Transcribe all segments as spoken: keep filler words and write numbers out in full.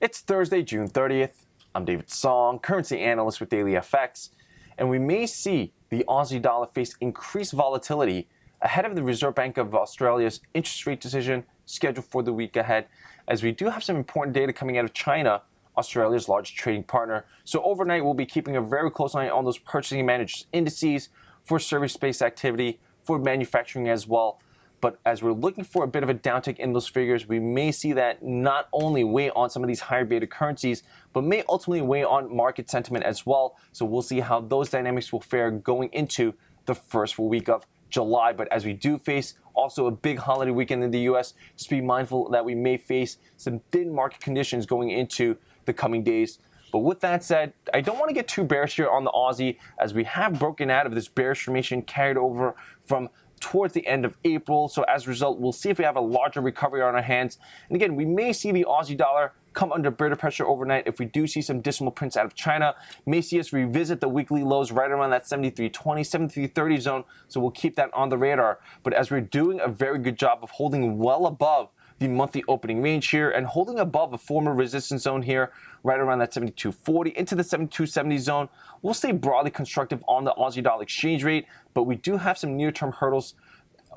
It's Thursday, June thirtieth. I'm David Song, currency analyst with DailyFX, and we may see the Aussie dollar face increased volatility ahead of the Reserve Bank of Australia's interest rate decision scheduled for the week ahead, as we do have some important data coming out of China, Australia's largest trading partner. So overnight, we'll be keeping a very close eye on those purchasing managers' indices for service-based activity, for manufacturing as well. But as we're looking for a bit of a downtick in those figures, we may see that not only weigh on some of these higher beta currencies, but may ultimately weigh on market sentiment as well. So we'll see how those dynamics will fare going into the first week of July. But as we do face also a big holiday weekend in the U S, just be mindful that we may face some thin market conditions going into the coming days. But with that said, I don't want to get too bearish here on the Aussie, as we have broken out of this bearish formation carried over from towards the end of April. So as a result, we'll see if we have a larger recovery on our hands. And again, we may see the Aussie dollar come under greater pressure overnight if we do see some dismal prints out of China. May see us revisit the weekly lows right around that seventy-three twenty, seventy-three thirty zone. So we'll keep that on the radar. But as we're doing a very good job of holding well above the monthly opening range here and holding above a former resistance zone here right around that seventy-two forty into the seventy-two seventy zone. We'll stay broadly constructive on the Aussie dollar exchange rate, but we do have some near-term hurdles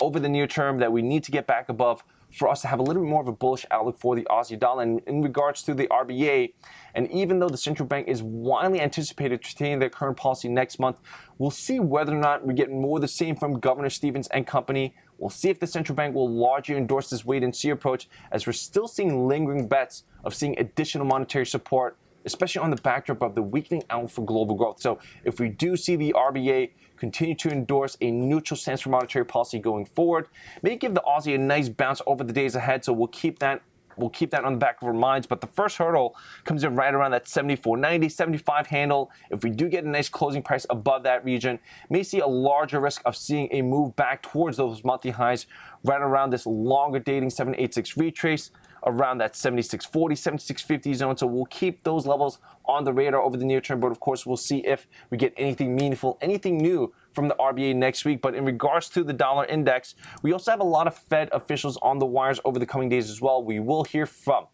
over the near term that we need to get back above for us to have a little bit more of a bullish outlook for the Aussie dollar. And in regards to the R B A, and even though the central bank is widely anticipated to retain their current policy next month, we'll see whether or not we get more of the same from Governor Stevens and company. We'll see if the central bank will largely endorse this wait-and-see approach, as we're still seeing lingering bets of seeing additional monetary support, especially on the backdrop of the weakening outlook for global growth. So if we do see the R B A continue to endorse a neutral stance for monetary policy going forward, may give the Aussie a nice bounce over the days ahead. So we'll keep that we'll keep that on the back of our minds. But the first hurdle comes in right around that seventy-four ninety, seventy-five handle. If we do get a nice closing price above that region, may see a larger risk of seeing a move back towards those monthly highs right around this longer dating seven eighty-six retrace, around that seventy-six forty, seventy-six fifty zone. So we'll keep those levels on the radar over the near term, but of course we'll see if we get anything meaningful, anything new from the R B A next week. But in regards to the dollar index, we also have a lot of Fed officials on the wires over the coming days as well. We will hear from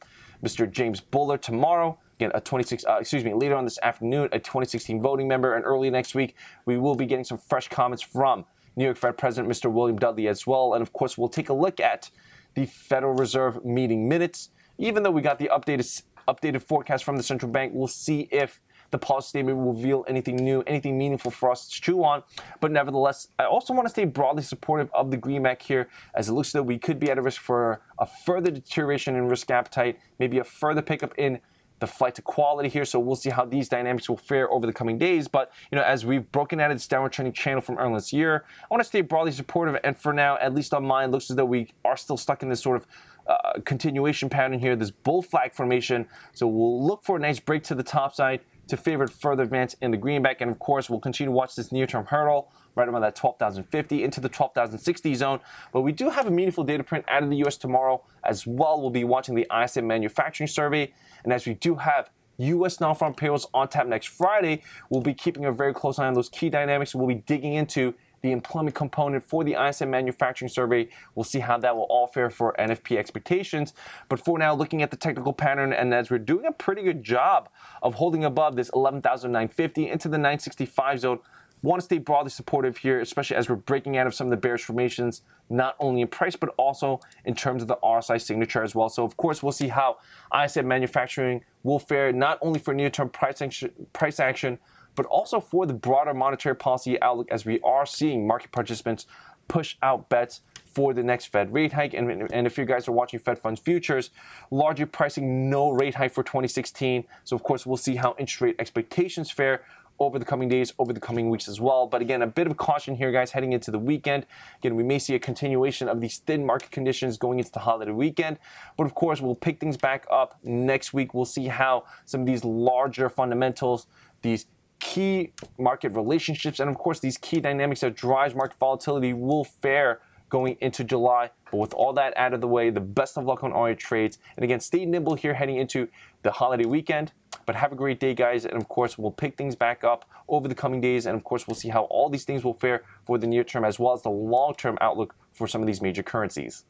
Mister James Bullard tomorrow. Again, a twenty-six, uh, excuse me, later on this afternoon, a twenty sixteen voting member, and early next week, we will be getting some fresh comments from New York Fed President Mister William Dudley as well. And of course, we'll take a look at the Federal Reserve meeting minutes. Even though we got the updated updated forecast from the central bank, we'll see if the policy statement will reveal anything new, anything meaningful for us to chew on. But nevertheless, I also want to stay broadly supportive of the green Mac here, as it looks as though we could be at a risk for a further deterioration in risk appetite, maybe a further pickup in the flight to quality here. So we'll see how these dynamics will fare over the coming days. But you know, as we've broken out of this downward trending channel from earlier this year, I want to stay broadly supportive. And for now, at least on mine, looks as though we are still stuck in this sort of uh, continuation pattern here, this bull flag formation. So we'll look for a nice break to the top side to favor further advance in the greenback. And of course, we'll continue to watch this near-term hurdle right around that twelve thousand fifty into the twelve thousand sixty zone. But we do have a meaningful data print out of the U S tomorrow as well. We'll be watching the I S M manufacturing survey. And as we do have U S non-farm payrolls on tap next Friday, we'll be keeping a very close eye on those key dynamics. We'll be digging into the employment component for the I S M manufacturing survey. We'll see how that will all fare for N F P expectations. But for now, looking at the technical pattern, and as we're doing a pretty good job of holding above this eleven thousand nine fifty into the nine sixty-five zone, want to stay broadly supportive here, especially as we're breaking out of some of the bearish formations, not only in price, but also in terms of the R S I signature as well. So of course, we'll see how I S M manufacturing will fare, not only for near-term price action, price action, but also for the broader monetary policy outlook, as we are seeing market participants push out bets for the next Fed rate hike. And, and if you guys are watching Fed Funds Futures, largely pricing no rate hike for twenty sixteen. So of course, we'll see how interest rate expectations fare over the coming days, over the coming weeks as well. But again, a bit of caution here, guys, heading into the weekend. Again, we may see a continuation of these thin market conditions going into the holiday weekend. But of course, we'll pick things back up next week. We'll see how some of these larger fundamentals, these key market relationships, and of course, these key dynamics that drives market volatility will fare going into July. But with all that out of the way, the best of luck on all your trades. And again, stay nimble here heading into the holiday weekend. But have a great day, guys. And of course, we'll pick things back up over the coming days. And of course, we'll see how all these things will fare for the near term, as well as the long-term outlook for some of these major currencies.